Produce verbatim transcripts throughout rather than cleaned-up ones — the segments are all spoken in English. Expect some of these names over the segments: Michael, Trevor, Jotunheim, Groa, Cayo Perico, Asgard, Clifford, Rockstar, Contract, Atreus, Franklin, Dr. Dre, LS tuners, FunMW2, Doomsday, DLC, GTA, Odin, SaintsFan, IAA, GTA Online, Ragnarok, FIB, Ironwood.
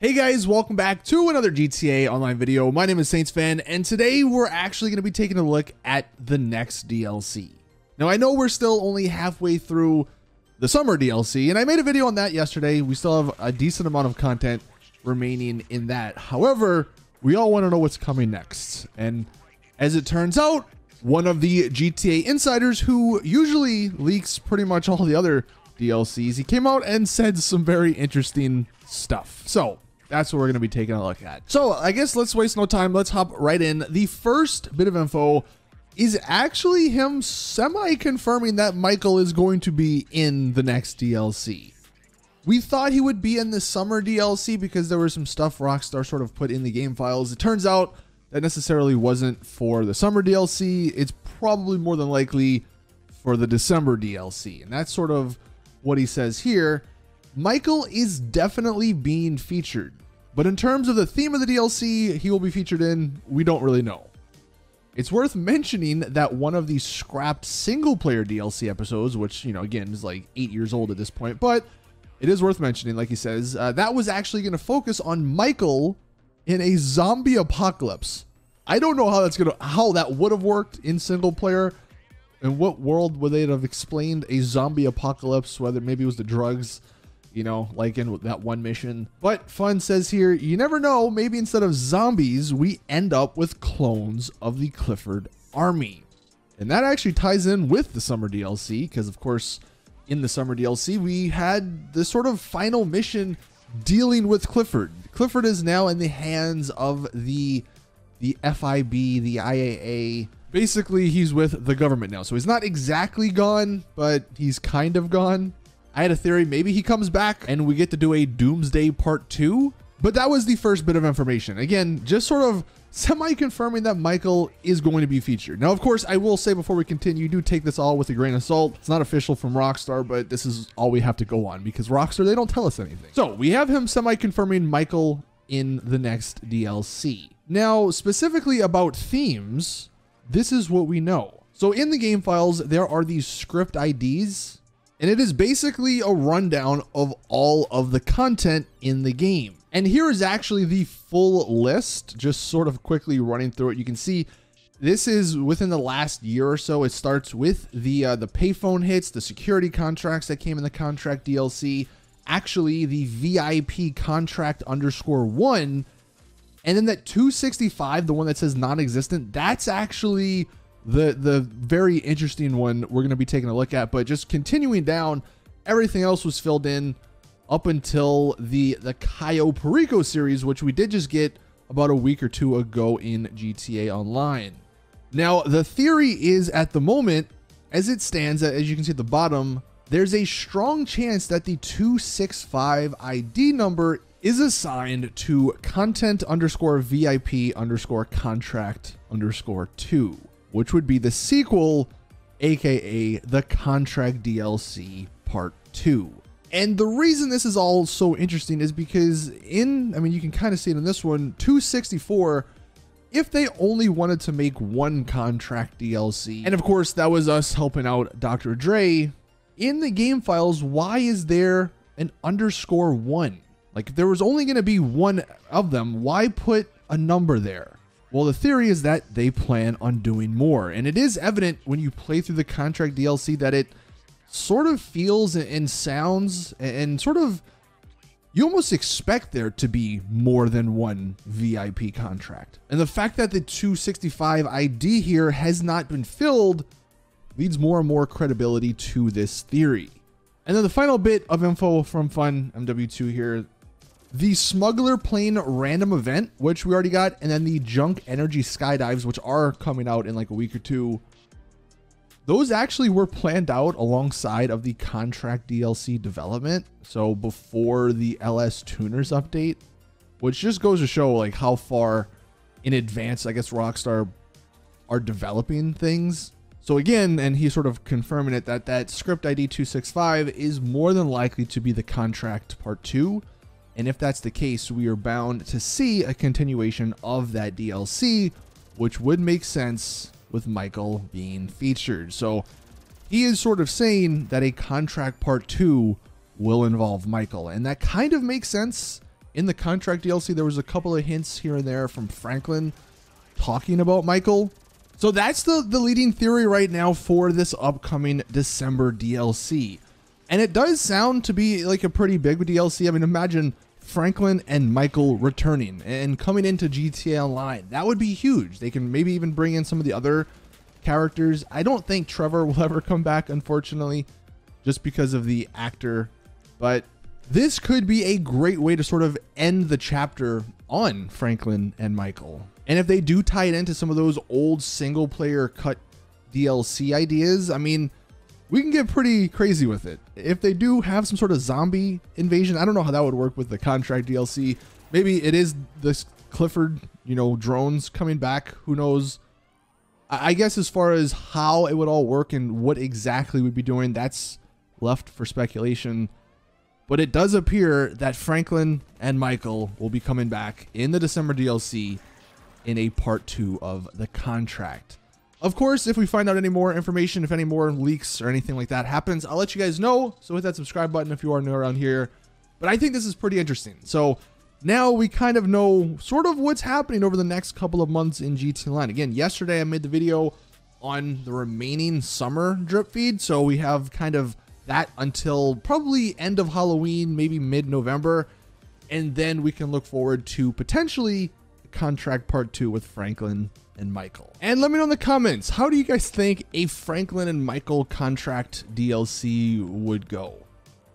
Hey guys, welcome back to another G T A Online video. My name is SaintsFan, and today we're actually going to be taking a look at the next D L C. Now I know we're still only halfway through the summer D L C, and I made a video on that yesterday. We still have a decent amount of content remaining in that. However, we all want to know what's coming next. And as it turns out, one of the G T A insiders who usually leaks pretty much all the other D L Cs, he came out and said some very interesting stuff. So that's what we're going to be taking a look at. So I guess let's waste no time. Let's hop right in. The first bit of info is actually him semi-confirming that Michael is going to be in the next D L C. We thought he would be in the summer D L C because there was some stuff Rockstar sort of put in the game files. It turns out that necessarily wasn't for the summer D L C. It's probably more than likely for the December D L C. And that's sort of what he says here. Michael is definitely being featured, but in terms of the theme of the D L C he will be featured in, we don't really know. It's worth mentioning that one of the scrapped single-player D L C episodes, which, you know, again, is like eight years old at this point, but it is worth mentioning, like he says, uh, that was actually going to focus on Michael in a zombie apocalypse. I don't know how that's going to, how that would have worked in single-player. In what world would they have explained a zombie apocalypse, whether maybe it was the drugs, you know, like in that one mission. But Fun says here, you never know, maybe instead of zombies, we end up with clones of the Clifford army. And that actually ties in with the summer D L C, because of course, in the summer D L C, we had this sort of final mission dealing with Clifford. Clifford is now in the hands of the, the F I B, the I A A. Basically, he's with the government now. So he's not exactly gone, but he's kind of gone. I had a theory, maybe he comes back and we get to do a Doomsday part two. But that was the first bit of information. Again, just sort of semi-confirming that Michael is going to be featured. Now, of course, I will say before we continue, do take this all with a grain of salt. It's not official from Rockstar, but this is all we have to go on because Rockstar, they don't tell us anything. So we have him semi-confirming Michael in the next D L C. Now, specifically about themes, this is what we know. So in the game files, there are these script I Ds. And it is basically a rundown of all of the content in the game. And here is actually the full list, just sort of quickly running through it. You can see this is within the last year or so. It starts with the uh, the payphone hits, the security contracts that came in the contract D L C, actually the V I P contract underscore one. And then that two sixty-five, the one that says non-existent, that's actually the the very interesting one we're going to be taking a look at. But just continuing down, everything else was filled in up until the the Cayo Perico series, which we did just get about a week or two ago in G T A Online. Now the theory is, at the moment as it stands, as you can see at the bottom, there's a strong chance that the two sixty-five I D number is assigned to content underscore V I P underscore contract underscore two, which would be the sequel, aka the contract D L C part two. And the reason this is all so interesting is because in, I mean, you can kind of see it in this one, two sixty-four, if they only wanted to make one contract D L C, and of course that was us helping out Doctor Dre, in the game files, why is there an underscore one? Like if there was only gonna be one of them, why put a number there? Well, the theory is that they plan on doing more. And it is evident when you play through the contract D L C that it sort of feels and sounds and sort of, you almost expect there to be more than one V I P contract. And the fact that the two sixty-five I D here has not been filled leads more and more credibility to this theory. And then the final bit of info from Fun M W two here, the smuggler plane random event, which we already got, and then the junk energy skydives, which are coming out in like a week or two. Those actually were planned out alongside of the contract D L C development, so before the L S tuners update, which just goes to show like how far in advance I guess Rockstar are developing things. So again, and he's sort of confirming it, that that script I D two sixty-five is more than likely to be the contract part two. And if that's the case, we are bound to see a continuation of that D L C, which would make sense with Michael being featured. So he is sort of saying that a contract part two will involve Michael. And that kind of makes sense In the contract D L C, there was a couple of hints here and there from Franklin talking about Michael. So that's the, the leading theory right now for this upcoming December D L C. And it does sound to be like a pretty big D L C. I mean, imagine Franklin and Michael returning and coming into G T A Online. That would be huge. They can maybe even bring in some of the other characters. I don't think Trevor will ever come back, unfortunately, just because of the actor. But this could be a great way to sort of end the chapter on Franklin and Michael. And if they do tie it into some of those old single player cut D L C ideas, I mean, we can get pretty crazy with it. If they do have some sort of zombie invasion, I don't know how that would work with the contract D L C. Maybe it is this Clifford, you know, drones coming back. Who knows? I guess as far as how it would all work and what exactly we'd be doing, that's left for speculation. But it does appear that Franklin and Michael will be coming back in the December D L C in a part two of the contract. Of course, if we find out any more information, if any more leaks or anything like that happens, I'll let you guys know. So hit that subscribe button if you are new around here. But I think this is pretty interesting. So now we kind of know sort of what's happening over the next couple of months in G T A Online. Again, yesterday I made the video on the remaining summer drip feed. So we have kind of that until probably end of Halloween, maybe mid-November. And then we can look forward to potentially contract part two with Franklin and Michael. And let me know in the comments, how do you guys think a Franklin and Michael contract D L C would go?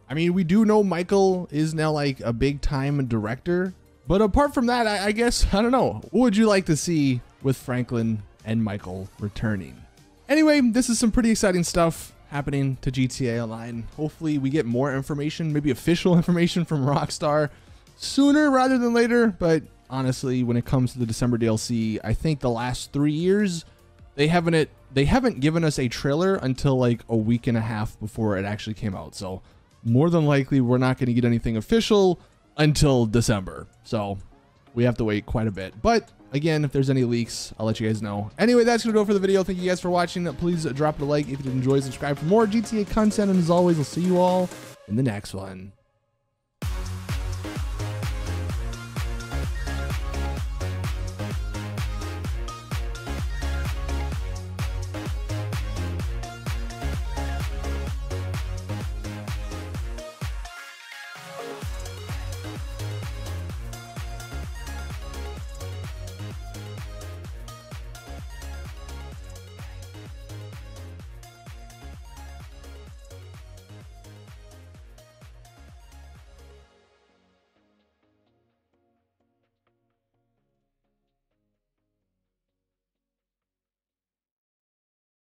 I mean, we do know Michael is now like a big time director, but apart from that, I, I guess, I don't know. What would you like to see with Franklin and Michael returning? Anyway, this is some pretty exciting stuff happening to G T A Online. Hopefully we get more information, maybe official information from Rockstar sooner rather than later, but honestly, when it comes to the December D L C, I think the last three years, they haven't it they haven't given us a trailer until like a week and a half before it actually came out. So more than likely, we're not going to get anything official until December. So we have to wait quite a bit. But again, if there's any leaks, I'll let you guys know. Anyway, that's going to do it for the video. Thank you guys for watching. Please drop a like if you did enjoy, subscribe for more G T A content. And as always, I'll see you all in the next one.